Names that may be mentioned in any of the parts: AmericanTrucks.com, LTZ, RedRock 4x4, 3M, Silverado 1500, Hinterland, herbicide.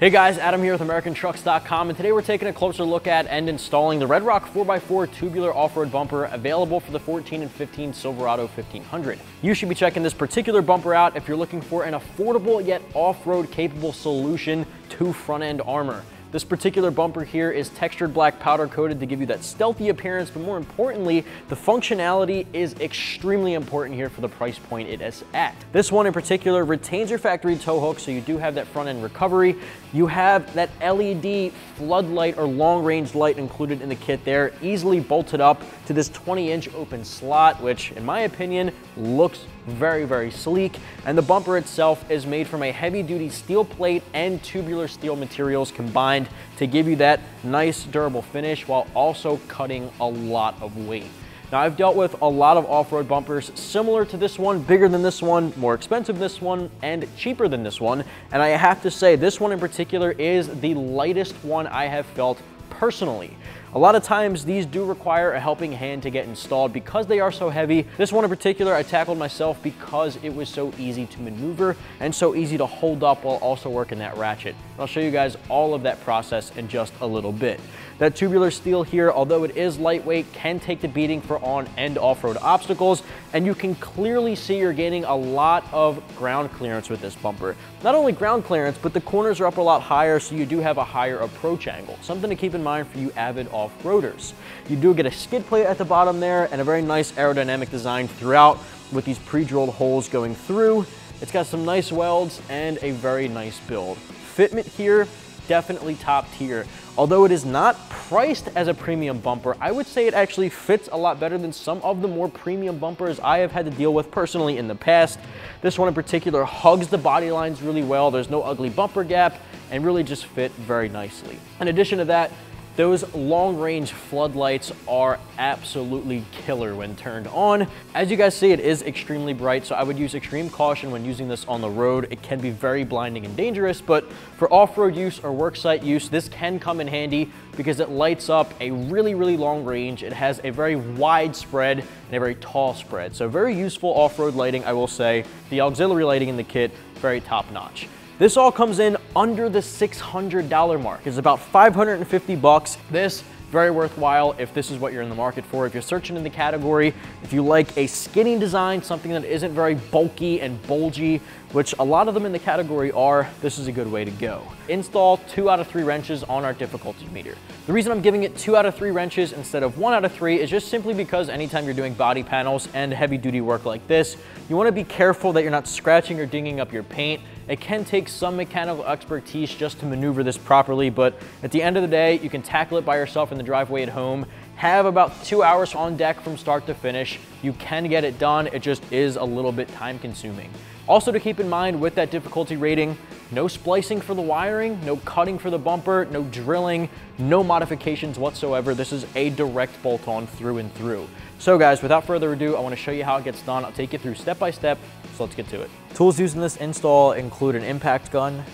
Hey guys, Adam here with AmericanTrucks.com, and today we're taking a closer look at and installing the RedRock 4x4 tubular off-road bumper available for the 14 and 15 Silverado 1500. You should be checking this particular bumper out if you're looking for an affordable yet off-road capable solution to front-end armor. This particular bumper here is textured black powder coated to give you that stealthy appearance, but more importantly, the functionality is extremely important here for the price point it is at. This one in particular retains your factory tow hook, so you do have that front end recovery. You have that LED floodlight or long range light included in the kit there, easily bolted up to this 20-inch open slot, which in my opinion looks very, very sleek. And the bumper itself is made from a heavy duty steel plate and tubular steel materials combined to give you that nice durable finish while also cutting a lot of weight. Now, I've dealt with a lot of off-road bumpers similar to this one, bigger than this one, more expensive than this one, and cheaper than this one. And I have to say, this one in particular is the lightest one I have felt personally. A lot of times these do require a helping hand to get installed because they are so heavy. This one in particular I tackled myself because it was so easy to maneuver and so easy to hold up while also working that ratchet. And I'll show you guys all of that process in just a little bit. That tubular steel here, although it is lightweight, can take the beating for on and off-road obstacles, and you can clearly see you're gaining a lot of ground clearance with this bumper. Not only ground clearance, but the corners are up a lot higher, so you do have a higher approach angle. Something to keep in mind for you avid off-roaders. You do get a skid plate at the bottom there and a very nice aerodynamic design throughout with these pre-drilled holes going through. It's got some nice welds and a very nice build. Fitment here, definitely top tier. Although it is not priced as a premium bumper, I would say it actually fits a lot better than some of the more premium bumpers I have had to deal with personally in the past. This one in particular hugs the body lines really well. There's no ugly bumper gap and really just fit very nicely. In addition to that, those long-range floodlights are absolutely killer when turned on. As you guys see, it is extremely bright, so I would use extreme caution when using this on the road. It can be very blinding and dangerous, but for off-road use or worksite use, this can come in handy because it lights up a really, really long range. It has a very wide spread and a very tall spread, so very useful off-road lighting, I will say. The auxiliary lighting in the kit, very top-notch. This all comes in under the $600 mark. It's about 550 bucks. This, very worthwhile if this is what you're in the market for. If you're searching in the category, if you like a skinny design, something that isn't very bulky and bulgy, which a lot of them in the category are, this is a good way to go. Install 2 out of 3 wrenches on our difficulty meter. The reason I'm giving it 2 out of 3 wrenches instead of 1 out of 3 is just simply because anytime you're doing body panels and heavy duty work like this, you wanna be careful that you're not scratching or dinging up your paint. It can take some mechanical expertise just to maneuver this properly, but at the end of the day, you can tackle it by yourself in the driveway at home. Have about 2 hours on deck from start to finish. You can get it done, it just is a little bit time consuming. Also to keep in mind with that difficulty rating, no splicing for the wiring, no cutting for the bumper, no drilling, no modifications whatsoever. This is a direct bolt on through and through. So guys, without further ado, I wanna show you how it gets done. I'll take you through step by step, so let's get to it. Tools used in this install include an impact gun,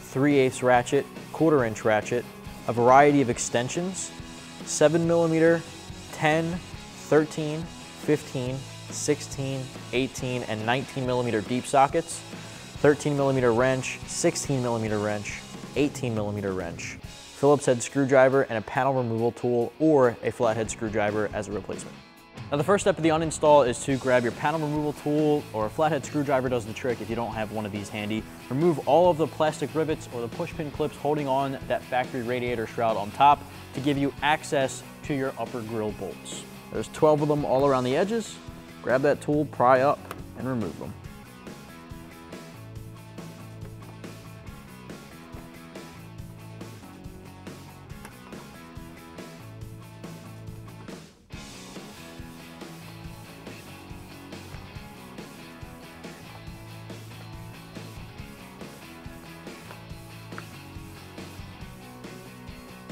3/8 ratchet, 1/4-inch ratchet, a variety of extensions, 7mm, 10, 13, 15, 16, 18, and 19mm deep sockets, 13mm wrench, 16mm wrench, 18mm wrench, Phillips head screwdriver, and a panel removal tool or a flathead screwdriver as a replacement. Now, the first step of the uninstall is to grab your panel removal tool, or a flathead screwdriver does the trick if you don't have one of these handy. Remove all of the plastic rivets or the pushpin clips holding on that factory radiator shroud on top to give you access to your upper grill bolts. There's 12 of them all around the edges. Grab that tool, pry up, and remove them.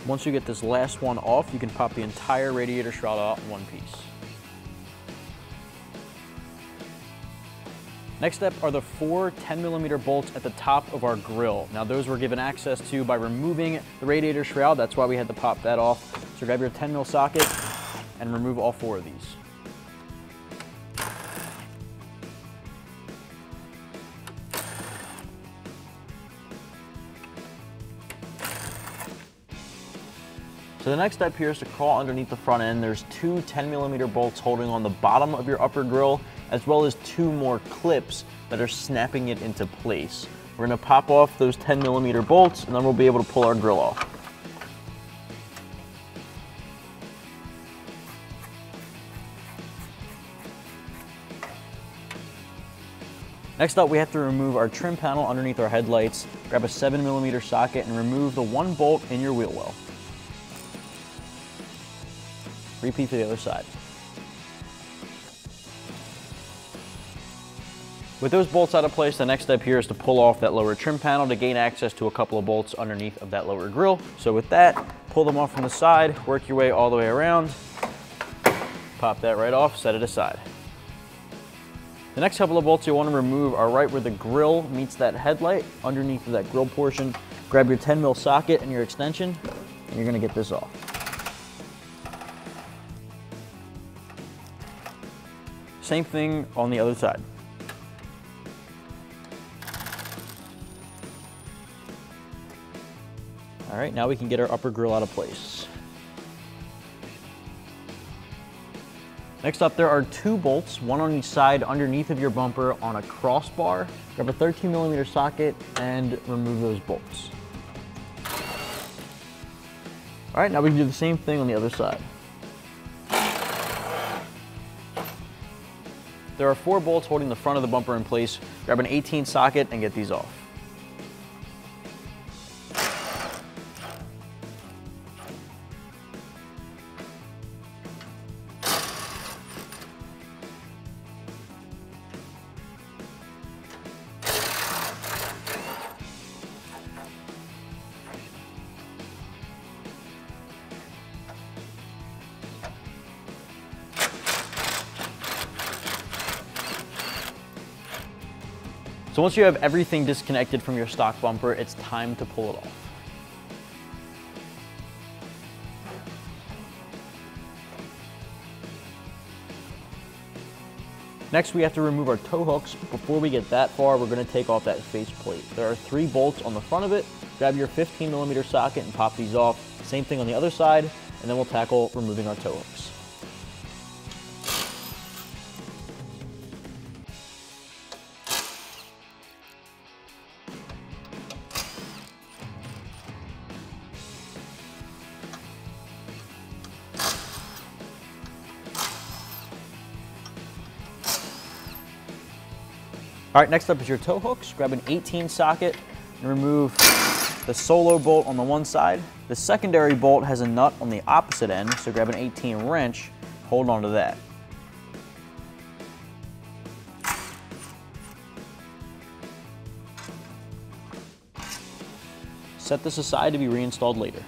Once you get this last one off, you can pop the entire radiator shroud out in one piece. Next up are the 4 10mm bolts at the top of our grill. Now, those were given access to by removing the radiator shroud. That's why we had to pop that off. So grab your 10mm socket and remove all 4 of these. So the next step here is to crawl underneath the front end. There's two 10mm bolts holding on the bottom of your upper grille, as well as two more clips that are snapping it into place. We're gonna pop off those 10mm bolts, and then we'll be able to pull our grille off. Next up, we have to remove our trim panel underneath our headlights, grab a 7mm socket, and remove the one bolt in your wheel well. Repeat to the other side. With those bolts out of place, the next step here is to pull off that lower trim panel to gain access to a couple of bolts underneath of that lower grille. So with that, pull them off from the side, work your way all the way around, pop that right off, set it aside. The next couple of bolts you'll want to remove are right where the grille meets that headlight, underneath of that grille portion. Grab your 10mm socket and your extension, and you're going to get this off. Same thing on the other side. All right, now we can get our upper grille out of place. Next up, there are two bolts, one on each side underneath of your bumper on a crossbar. Grab a 13mm socket and remove those bolts. All right, now we can do the same thing on the other side. There are four bolts holding the front of the bumper in place. Grab an 18 socket and get these off. So once you have everything disconnected from your stock bumper, it's time to pull it off. Next, we have to remove our tow hooks. Before we get that far, we're going to take off that face plate. There are three bolts on the front of it. Grab your 15mm socket and pop these off. Same thing on the other side, and then we'll tackle removing our tow hooks. All right, next up is your tow hooks. Grab an 18 socket and remove the solo bolt on the one side. The secondary bolt has a nut on the opposite end, so grab an 18 wrench, hold on to that. Set this aside to be reinstalled later.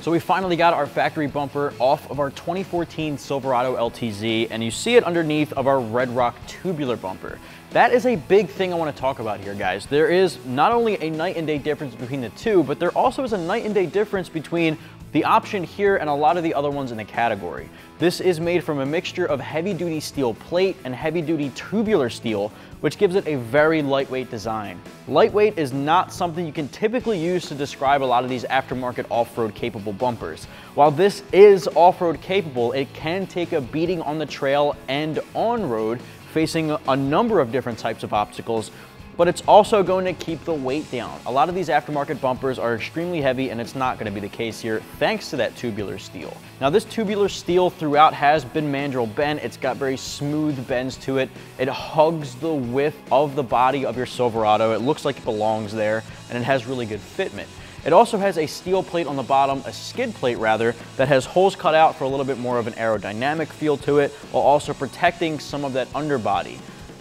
So we finally got our factory bumper off of our 2014 Silverado LTZ, and you see it underneath of our RedRock tubular bumper. That is a big thing I want to talk about here, guys. There is not only a night and day difference between the two, but there also is a night and day difference between the option here and a lot of the other ones in the category. This is made from a mixture of heavy-duty steel plate and heavy-duty tubular steel, which gives it a very lightweight design. Lightweight is not something you can typically use to describe a lot of these aftermarket off-road capable bumpers. While this is off-road capable, it can take a beating on the trail and on-road, facing a number of different types of obstacles, but it's also going to keep the weight down. A lot of these aftermarket bumpers are extremely heavy, and it's not gonna be the case here, thanks to that tubular steel. Now this tubular steel throughout has been mandrel bent. It's got very smooth bends to it. It hugs the width of the body of your Silverado. It looks like it belongs there, and it has really good fitment. It also has a steel plate on the bottom, a skid plate rather, that has holes cut out for a little bit more of an aerodynamic feel to it, while also protecting some of that underbody.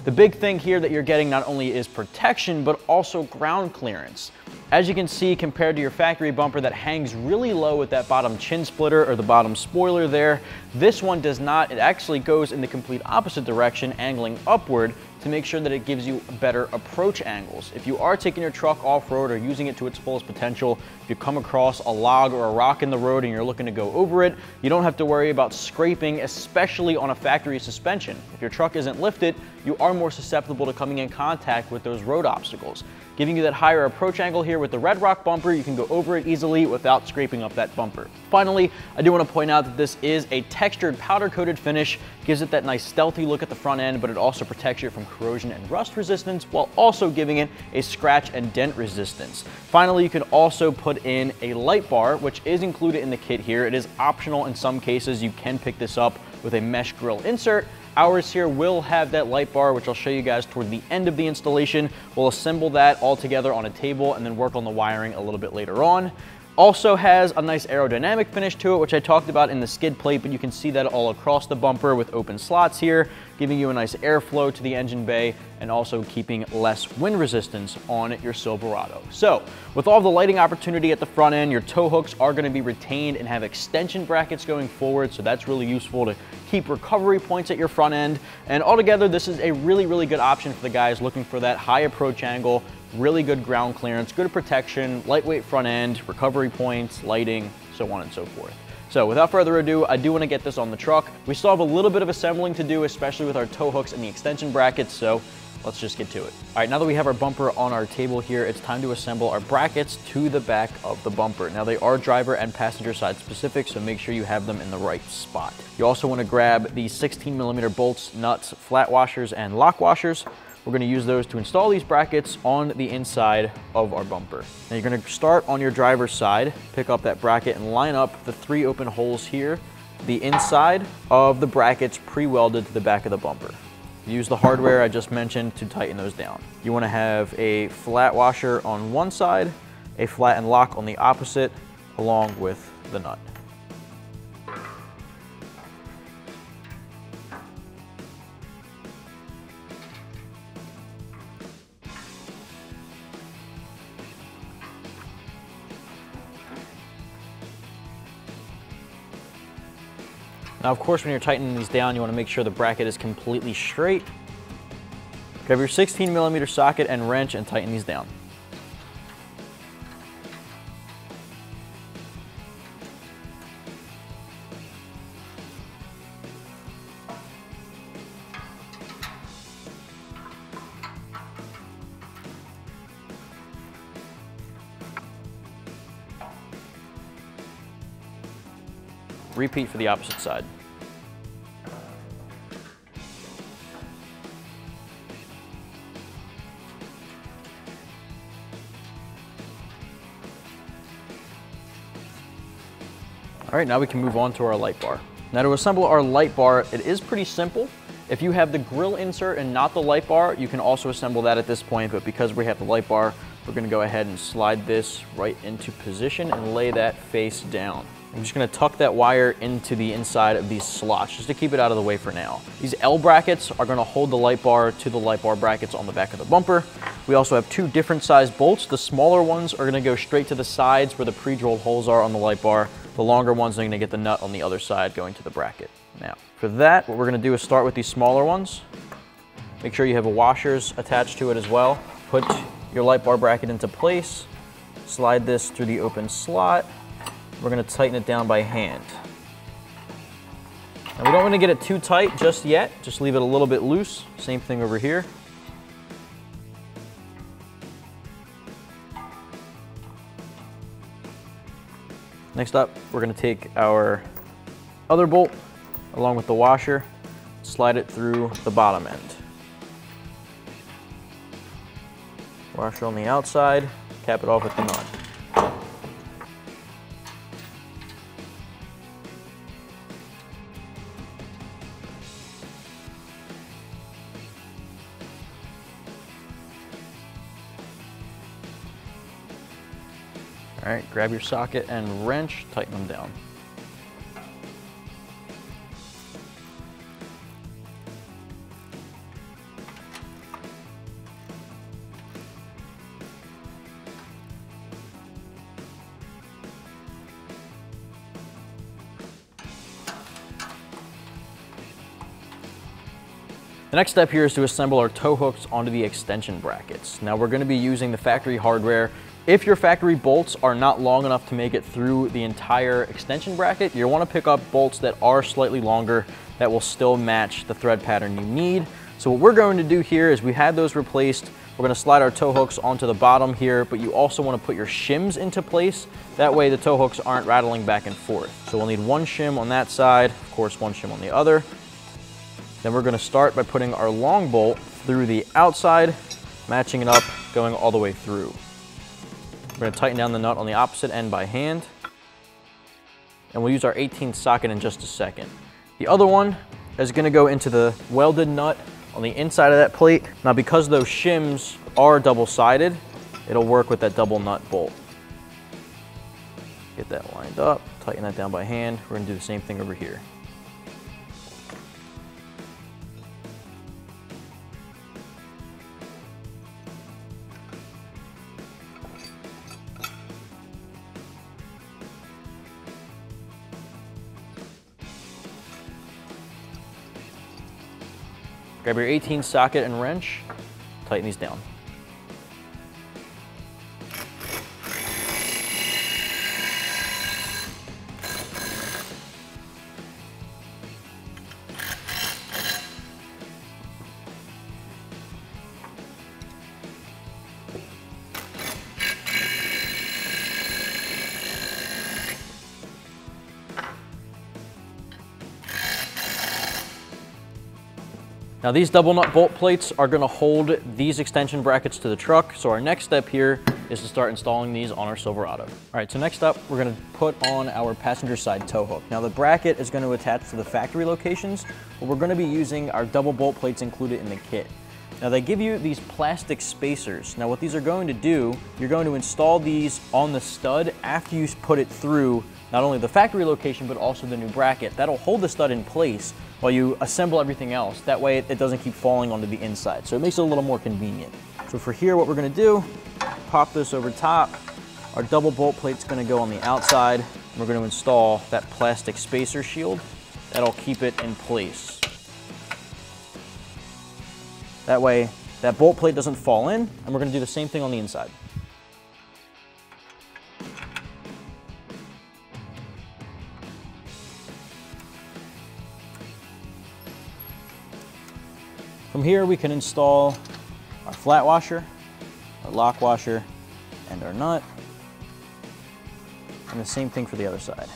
The big thing here that you're getting not only is protection, but also ground clearance. As you can see, compared to your factory bumper that hangs really low with that bottom chin splitter or the bottom spoiler there, this one does not. It actually goes in the complete opposite direction, angling upward to to make sure that it gives you better approach angles. If you are taking your truck off-road or using it to its fullest potential, if you come across a log or a rock in the road and you're looking to go over it, you don't have to worry about scraping, especially on a factory suspension. If your truck isn't lifted, you are more susceptible to coming in contact with those road obstacles. Giving you that higher approach angle here with the RedRock bumper, you can go over it easily without scraping up that bumper. Finally, I do want to point out that this is a textured powder coated finish, gives it that nice stealthy look at the front end, but it also protects you from corrosion and rust resistance while also giving it a scratch and dent resistance. Finally, you can also put in a light bar, which is included in the kit here. It is optional in some cases. You can pick this up with a mesh grill insert. Ours here will have that light bar, which I'll show you guys toward the end of the installation. We'll assemble that all together on a table and then work on the wiring a little bit later on. Also has a nice aerodynamic finish to it, which I talked about in the skid plate, but you can see that all across the bumper with open slots here, giving you a nice airflow to the engine bay and also keeping less wind resistance on your Silverado. So with all the lighting opportunity at the front end, your tow hooks are going to be retained and have extension brackets going forward. So that's really useful to keep recovery points at your front end. And altogether, this is a really, really good option for the guys looking for that high approach angle, really good ground clearance, good protection, lightweight front end, recovery points, lighting, so on and so forth. So without further ado, I do want to get this on the truck. We still have a little bit of assembling to do, especially with our tow hooks and the extension brackets, so let's just get to it. All right, now that we have our bumper on our table here, it's time to assemble our brackets to the back of the bumper. Now they are driver and passenger side specific, so make sure you have them in the right spot. You also want to grab the 16mm bolts, nuts, flat washers, and lock washers. We're going to use those to install these brackets on the inside of our bumper. Now you're going to start on your driver's side, pick up that bracket and line up the 3 open holes here, the inside of the brackets pre-welded to the back of the bumper. Use the hardware I just mentioned to tighten those down. You want to have a flat washer on one side, a flat and lock on the opposite, along with the nut. Now, of course, when you're tightening these down, you want to make sure the bracket is completely straight. Grab your 16mm socket and wrench and tighten these down. Repeat for the opposite side. All right, now we can move on to our light bar. Now to assemble our light bar, it is pretty simple. If you have the grill insert and not the light bar, you can also assemble that at this point, but because we have the light bar, we're gonna go ahead and slide this right into position and lay that face down. I'm just gonna tuck that wire into the inside of these slots just to keep it out of the way for now. These L brackets are gonna hold the light bar to the light bar brackets on the back of the bumper. We also have 2 different size bolts. The smaller ones are gonna go straight to the sides where the pre-drilled holes are on the light bar. The longer ones are gonna get the nut on the other side going to the bracket. Now, for that, what we're gonna do is start with these smaller ones. Make sure you have a washers attached to it as well. Put your light bar bracket into place. Slide this through the open slot. We're gonna tighten it down by hand. Now we don't wanna get it too tight just yet, just leave it a little bit loose. Same thing over here. Next up, we're gonna take our other bolt along with the washer, slide it through the bottom end. Washer on the outside, cap it off with the nut. All right, grab your socket and wrench, tighten them down. The next step here is to assemble our tow hooks onto the extension brackets. Now we're going to be using the factory hardware. If your factory bolts are not long enough to make it through the entire extension bracket, you'll want to pick up bolts that are slightly longer that will still match the thread pattern you need. So what we're going to do here is we had those replaced. We're going to slide our tow hooks onto the bottom here, but you also want to put your shims into place. That way the tow hooks aren't rattling back and forth. So we'll need one shim on that side, of course one shim on the other. Then we're going to start by putting our long bolt through the outside, matching it up, going all the way through. We're going to tighten down the nut on the opposite end by hand, and we'll use our 18th socket in just a second. The other one is going to go into the welded nut on the inside of that plate. Now because those shims are double-sided, it'll work with that double nut bolt. Get that lined up, tighten that down by hand. We're going to do the same thing over here. Grab your 18 socket and wrench, tighten these down. Now these double nut bolt plates are going to hold these extension brackets to the truck, so our next step here is to start installing these on our Silverado. All right, so next up we're going to put on our passenger side tow hook. Now the bracket is going to attach to the factory locations, but we're going to be using our double bolt plates included in the kit. Now they give you these plastic spacers. Now what these are going to do, you're going to install these on the stud after you put it through not only the factory location, but also the new bracket. That'll hold the stud in place while you assemble everything else. That way it doesn't keep falling onto the inside. So it makes it a little more convenient. So for here, what we're gonna do, pop this over top. Our double bolt plate's gonna go on the outside. And we're gonna install that plastic spacer shield. That'll keep it in place. That way, that bolt plate doesn't fall in, and we're gonna do the same thing on the inside. From here, we can install our flat washer, our lock washer, and our nut. And the same thing for the other side.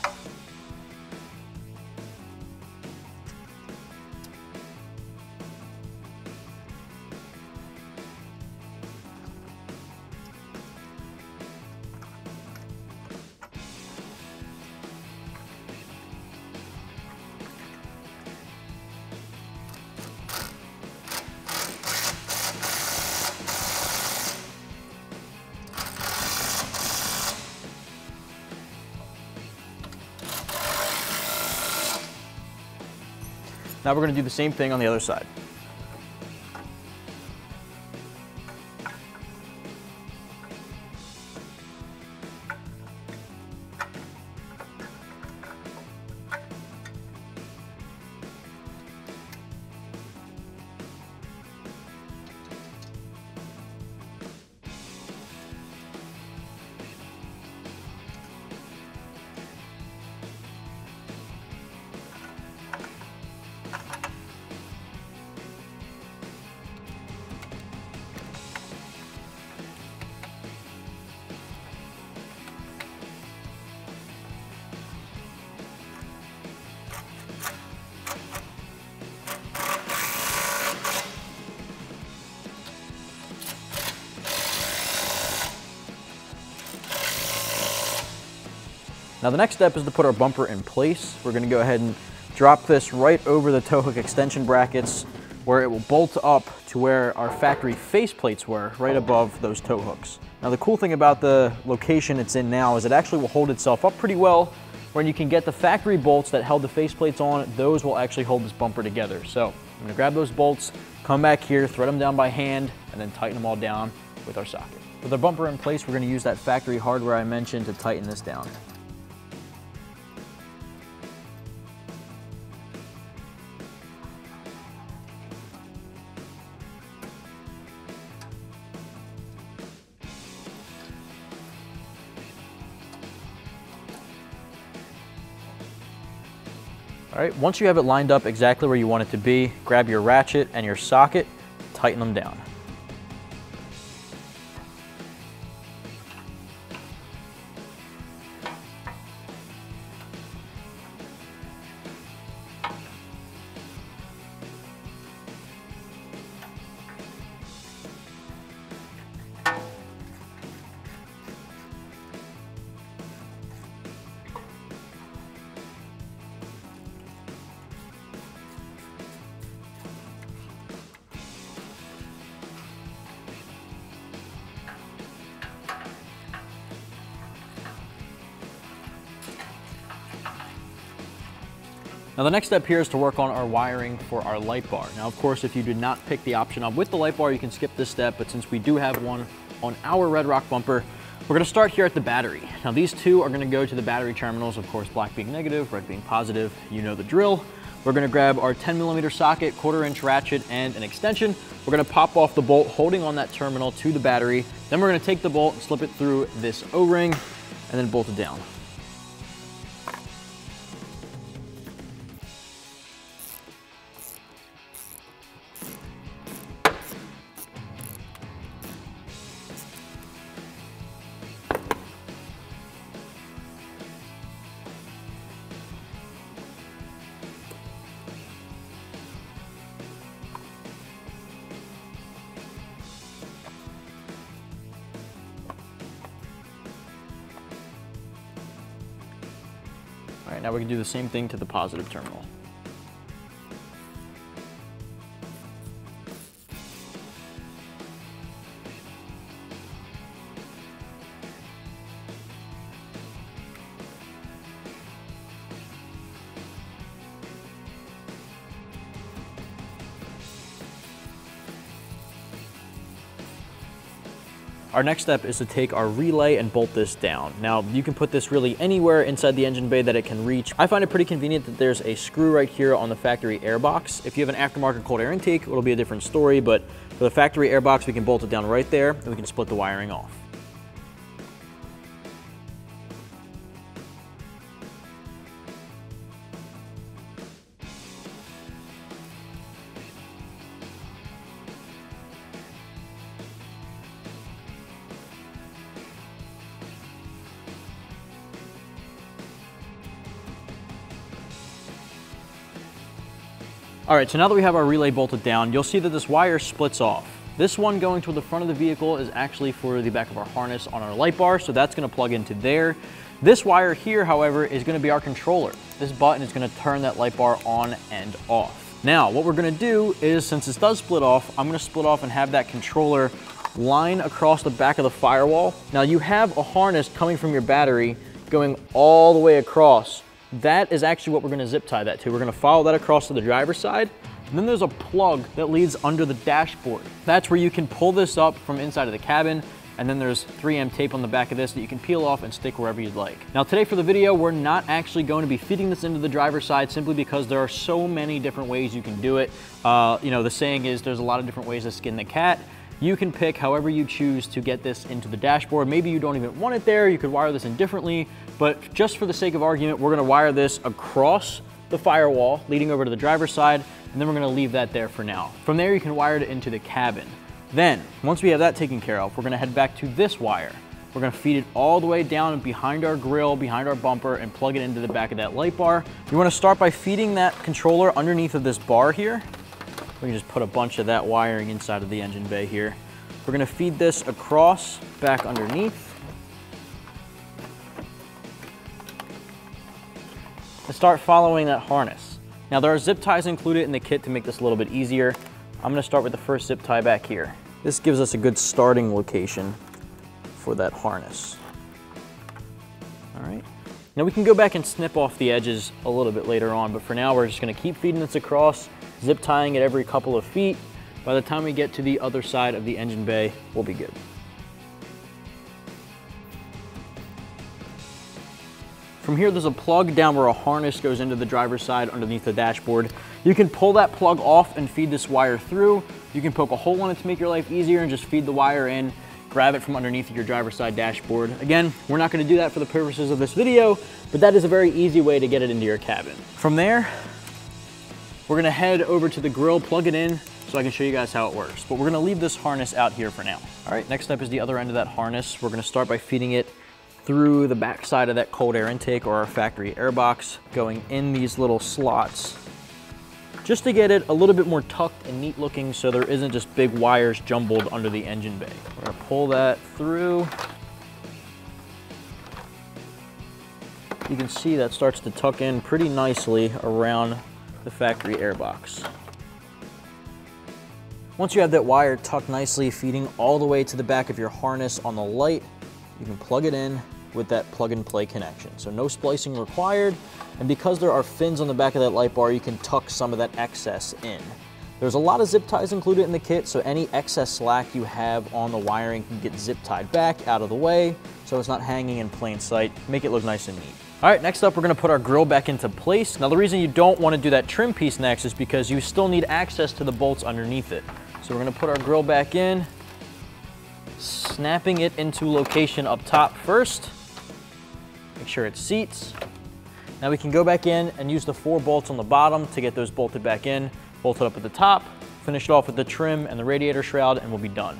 Now we're going to do the same thing on the other side. Now the next step is to put our bumper in place. We're gonna go ahead and drop this right over the tow hook extension brackets where it will bolt up to where our factory face plates were, right above those tow hooks. Now the cool thing about the location it's in now is it actually will hold itself up pretty well. When you can get the factory bolts that held the face plates on, those will actually hold this bumper together. So I'm gonna grab those bolts, come back here, thread them down by hand, and then tighten them all down with our socket. With our bumper in place, we're gonna use that factory hardware I mentioned to tighten this down. All right, once you have it lined up exactly where you want it to be, grab your ratchet and your socket, tighten them down. Now the next step here is to work on our wiring for our light bar. Now of course, if you did not pick the option up with the light bar, you can skip this step, but since we do have one on our RedRock bumper, we're gonna start here at the battery. Now these two are gonna go to the battery terminals, of course, black being negative, red being positive, you know the drill. We're gonna grab our 10mm socket, 1/4" ratchet, and an extension. We're gonna pop off the bolt holding on that terminal to the battery. Then we're gonna take the bolt, slip it through this O-ring, and then bolt it down. All right, now we can do the same thing to the positive terminal. Our next step is to take our relay and bolt this down. Now, you can put this really anywhere inside the engine bay that it can reach. I find it pretty convenient that there's a screw right here on the factory air box. If you have an aftermarket cold air intake, it'll be a different story, but for the factory air box, we can bolt it down right there and we can split the wiring off. All right, so now that we have our relay bolted down, you'll see that this wire splits off. This one going to the front of the vehicle is actually for the back of our harness on our light bar, so that's gonna plug into there. This wire here, however, is gonna be our controller. This button is gonna turn that light bar on and off. Now, what we're gonna do is, since this does split off, I'm gonna split off and have that controller line across the back of the firewall. Now, you have a harness coming from your battery going all the way across. That is actually what we're gonna zip tie that to. We're gonna follow that across to the driver's side, and then there's a plug that leads under the dashboard. That's where you can pull this up from inside of the cabin, and then there's 3M tape on the back of this that you can peel off and stick wherever you'd like. Now today for the video, we're not actually going to be fitting this into the driver's side simply because there are so many different ways you can do it. You know, the saying is there's a lot of different ways to skin the cat. You can pick however you choose to get this into the dashboard. Maybe you don't even want it there, you could wire this in differently, but just for the sake of argument, we're gonna wire this across the firewall leading over to the driver's side, and then we're gonna leave that there for now. From there, you can wire it into the cabin. Then, once we have that taken care of, we're gonna head back to this wire. We're gonna feed it all the way down behind our grill, behind our bumper, and plug it into the back of that light bar. You wanna start by feeding that controller underneath of this bar here. We can just put a bunch of that wiring inside of the engine bay here. We're gonna feed this across, back underneath. And start following that harness. Now there are zip ties included in the kit to make this a little bit easier. I'm gonna start with the first zip tie back here. This gives us a good starting location for that harness. All right. Now we can go back and snip off the edges a little bit later on, but for now we're just gonna keep feeding this across, zip tying it every couple of feet. By the time we get to the other side of the engine bay, we'll be good. From here, there's a plug down where a harness goes into the driver's side underneath the dashboard. You can pull that plug off and feed this wire through. You can poke a hole in it to make your life easier and just feed the wire in. grab it from underneath your driver's side dashboard. Again, we're not going to do that for the purposes of this video, but that is a very easy way to get it into your cabin. From there, we're going to head over to the grill, plug it in so I can show you guys how it works. But we're going to leave this harness out here for now. All right, next step is the other end of that harness. We're going to start by feeding it through the backside of that cold air intake or our factory air box, going in these little slots, just to get it a little bit more tucked and neat looking so there isn't just big wires jumbled under the engine bay. We're gonna pull that through. You can see that starts to tuck in pretty nicely around the factory air box. Once you have that wire tucked nicely, feeding all the way to the back of your harness on the light, you can plug it in with that plug and play connection. So no splicing required. And because there are fins on the back of that light bar, you can tuck some of that excess in. There's a lot of zip ties included in the kit, so any excess slack you have on the wiring can get zip tied back out of the way, so it's not hanging in plain sight. Make it look nice and neat. All right, next up, we're gonna put our grill back into place. Now, the reason you don't wanna do that trim piece next is because you still need access to the bolts underneath it. So we're gonna put our grill back in, snapping it into location up top first. Make sure it seats. Now we can go back in and use the 4 bolts on the bottom to get those bolted back in, bolted up at the top, finish it off with the trim and the radiator shroud, and we'll be done.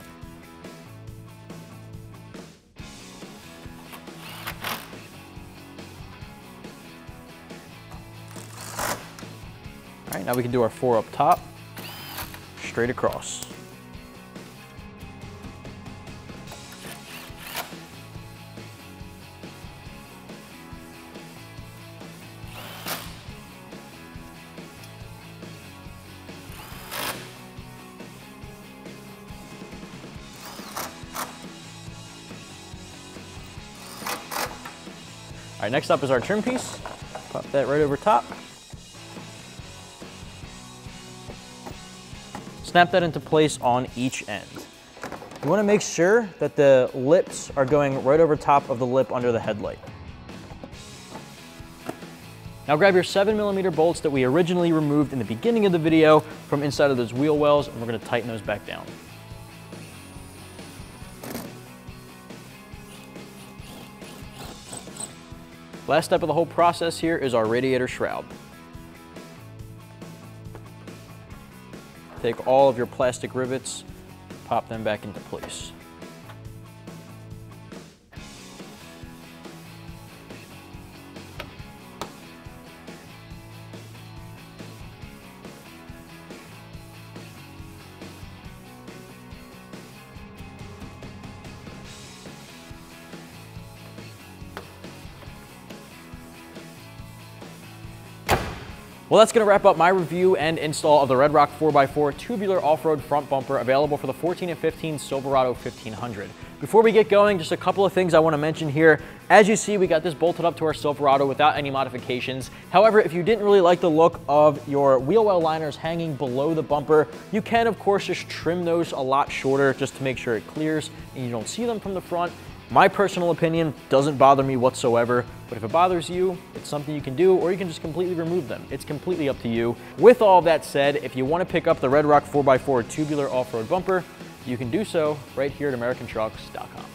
All right, now we can do our 4 up top, straight across. All right, next up is our trim piece. Pop that right over top. Snap that into place on each end. You wanna make sure that the lips are going right over top of the lip under the headlight. Now grab your 7mm bolts that we originally removed in the beginning of the video from inside of those wheel wells, and we're gonna tighten those back down. Last step of the whole process here is our radiator shroud. Take all of your plastic rivets, pop them back into place. Well, that's gonna wrap up my review and install of the RedRock 4x4 tubular off-road front bumper available for the 14 and 15 Silverado 1500. Before we get going, just a couple of things I wanna mention here. As you see, we got this bolted up to our Silverado without any modifications. However, if you didn't really like the look of your wheel well liners hanging below the bumper, you can of course just trim those a lot shorter just to make sure it clears and you don't see them from the front. My personal opinion doesn't bother me whatsoever, but if it bothers you, it's something you can do, or you can just completely remove them. It's completely up to you. With all that said, if you want to pick up the RedRock 4x4 tubular off-road bumper, you can do so right here at AmericanTrucks.com.